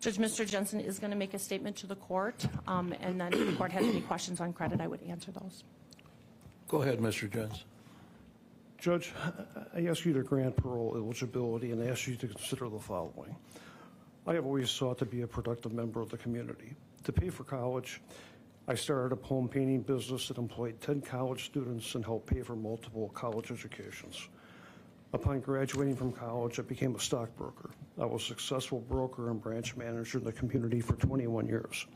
Judge, Mr. Jensen is going to make a statement to the court, and then if the court has any questions on credit, I would answer those. Go ahead, Mr. Jensen. Judge, I ask you to grant parole eligibility and ask you to consider the following. I have always sought to be a productive member of the community. To pay for college, I started a poem painting business that employed 10 college students and helped pay for multiple college educations. Upon graduating from college, I became a stockbroker. I was a successful broker and branch manager in the community for 21 years.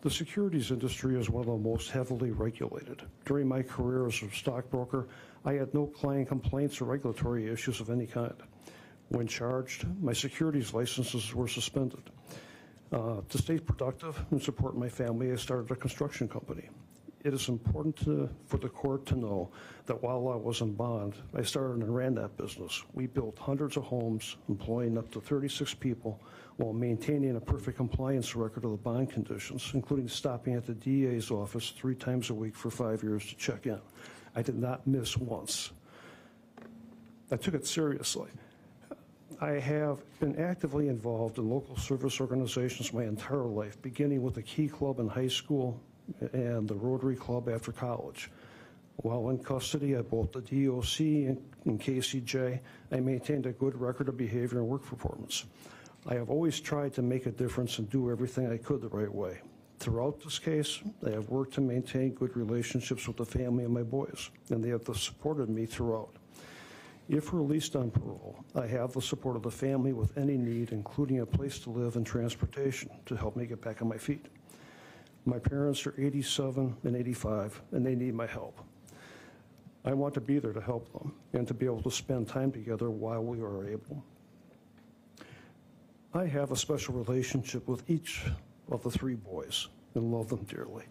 The securities industry is one of the most heavily regulated. During my career as a stockbroker, I had no client complaints or regulatory issues of any kind. When charged, my securities licenses were suspended. To stay productive and support my family, I started a construction company. It is important for the court to know that while I was in bond, I started and ran that business. We built hundreds of homes, employing up to 36 people while maintaining a perfect compliance record of the bond conditions, including stopping at the DA's office 3 times a week for 5 years to check in. I did not miss once. I took it seriously. I have been actively involved in local service organizations my entire life, beginning with the Key Club in high school and the Rotary Club after college. While in custody at both the DOC and KCJ, I maintained a good record of behavior and work performance. I have always tried to make a difference and do everything I could the right way. Throughout this case, I have worked to maintain good relationships with the family and my boys, and they have supported me throughout. If released on parole, I have the support of the family with any need, including a place to live and transportation to help me get back on my feet. My parents are 87 and 85, and they need my help. I want to be there to help them and to be able to spend time together while we are able. I have a special relationship with each of the 3 boys and love them dearly.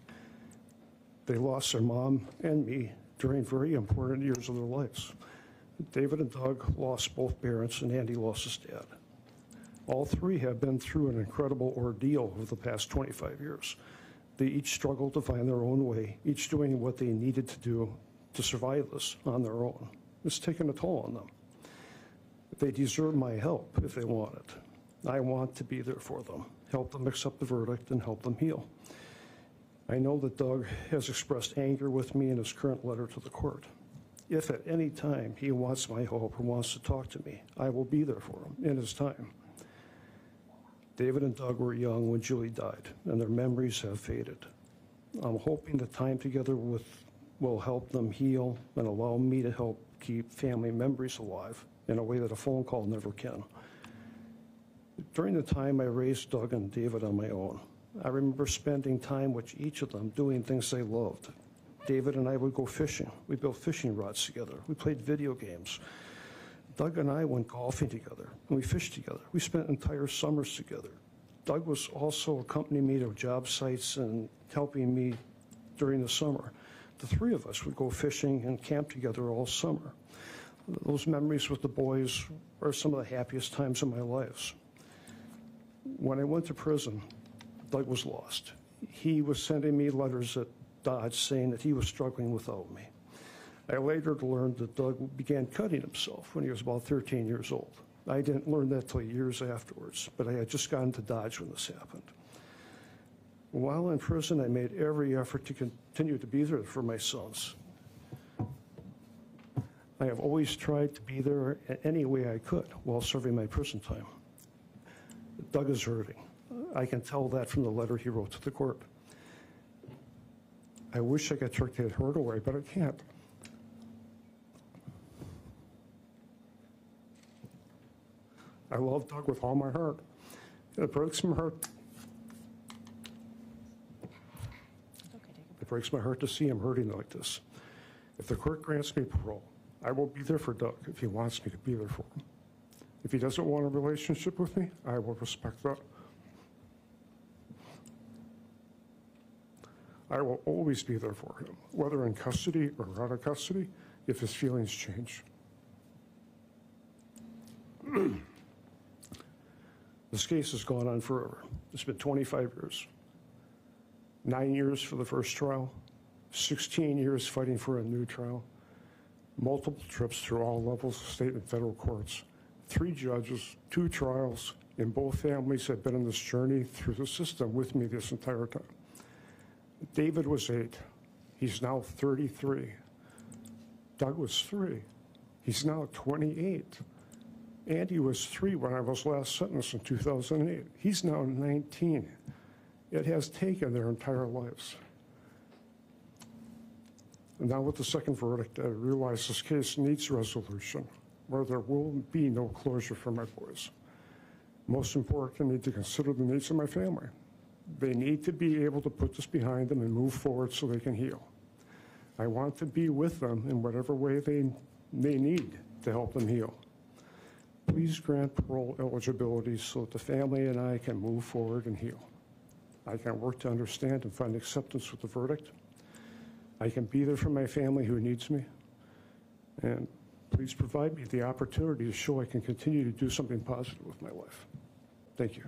They lost their mom and me during very important years of their lives. David and Doug lost both parents, and Andy lost his dad. All 3 have been through an incredible ordeal over the past 25 years. They each struggled to find their own way, each doing what they needed to do to survive this on their own. It's taken a toll on them. They deserve my help if they want it. I want to be there for them, help them accept the verdict, and help them heal. I know that Doug has expressed anger with me in his current letter to the court. If at any time he wants my help or wants to talk to me, I will be there for him in his time. David and Doug were young when Julie died, and their memories have faded. I'm hoping the time together will help them heal and allow me to help keep family memories alive in a way that a phone call never can. During the time I raised Doug and David on my own, I remember spending time with each of them doing things they loved. David and I would go fishing. We built fishing rods together. We played video games. Doug and I went golfing together, and we fished together. We spent entire summers together. Doug was also accompanying me to job sites and helping me during the summer. The 3 of us would go fishing and camp together all summer. Those memories with the boys are some of the happiest times in my life. When I went to prison, Doug was lost. He was sending me letters at Dodge saying that he was struggling without me. I later learned that Doug began cutting himself when he was about 13 years old. I didn't learn that till years afterwards, but I had just gotten to Dodge when this happened. While in prison, I made every effort to continue to be there for my sons. I have always tried to be there any way I could while serving my prison time. Doug is hurting. I can tell that from the letter he wrote to the court. I wish I could take that hurt away, but I can't. I love Doug with all my heart. It breaks my heart. It breaks my heart to see him hurting like this. If the court grants me parole, I will be there for Doug if he wants me to be there for him. If he doesn't want a relationship with me, I will respect that. I will always be there for him, whether in custody or out of custody, if his feelings change. This case has gone on forever. It's been 25 years. 9 years for the first trial, 16 years fighting for a new trial, multiple trips through all levels of state and federal courts, 3 judges, 2 trials, And both families have been on this journey through the system with me this entire time. David was 8. He's now 33. Doug was 3. He's now 28. Andy was 3 when I was last sentenced in 2008. He's now 19. It has taken their entire lives. And now with the second verdict, I realize this case needs resolution, where there will be no closure for my boys. Most important, I need to consider the needs of my family. They need to be able to put this behind them and move forward so they can heal. I want to be with them in whatever way they need to help them heal. Please grant parole eligibility so that the family and I can move forward and heal. I can work to understand and find acceptance with the verdict. I can be there for my family who needs me. And please provide me the opportunity to show I can continue to do something positive with my life. Thank you.